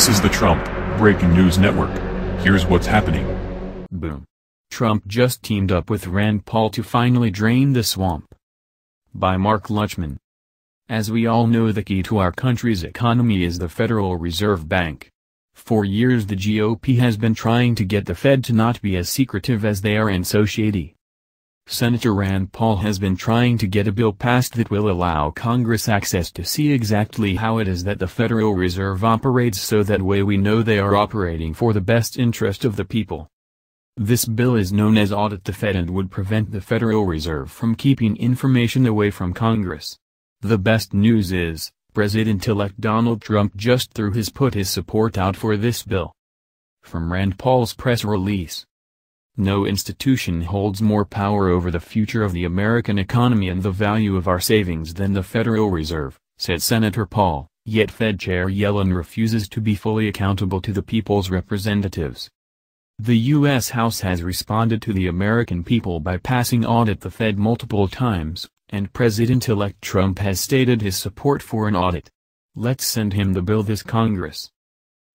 This is the Trump Breaking News Network. Here's what's happening. Boom. Trump just teamed up with Rand Paul to finally drain the swamp. By Mark Lutchman. As we all know, the key to our country's economy is the Federal Reserve Bank. For years the GOP has been trying to get the Fed to not be as secretive as they are and so shady. Senator Rand Paul has been trying to get a bill passed that will allow Congress access to see exactly how it is that the Federal Reserve operates, so that way we know they are operating for the best interest of the people. This bill is known as Audit the Fed and would prevent the Federal Reserve from keeping information away from Congress. The best news is, President-elect Donald Trump just put his support out for this bill. From Rand Paul's press release. No institution holds more power over the future of the American economy and the value of our savings than the Federal Reserve, said Senator Paul, yet Fed Chair Yellen refuses to be fully accountable to the people's representatives. The U.S. House has responded to the American people by passing Audit the Fed multiple times, and President-elect Trump has stated his support for an audit. Let's send him the bill this Congress.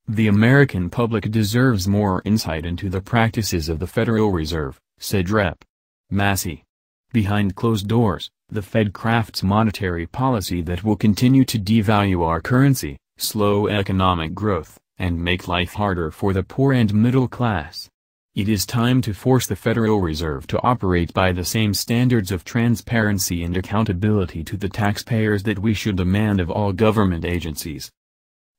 The American public deserves more insight into the practices of the Federal Reserve, said Rep. Massie. Behind closed doors, the Fed crafts monetary policy that will continue to devalue our currency, slow economic growth, and make life harder for the poor and middle class. It is time to force the Federal Reserve to operate by the same standards of transparency and accountability to the taxpayers that we should demand of all government agencies.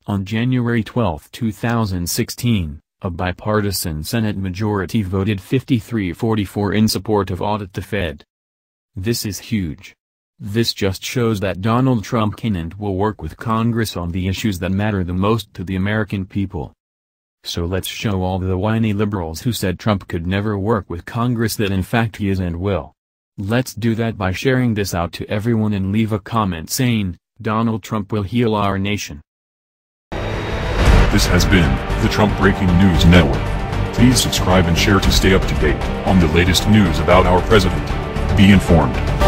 On January 12, 2016, a bipartisan Senate majority voted 53-44 in support of Audit the Fed. This is huge. This just shows that Donald Trump can and will work with Congress on the issues that matter the most to the American people. So let's show all the whiny liberals who said Trump could never work with Congress that in fact he is and will. Let's do that by sharing this out to everyone and leave a comment saying, Donald Trump will heal our nation. This has been the Trump Breaking News Network. Please subscribe and share to stay up to date on the latest news about our president. Be informed.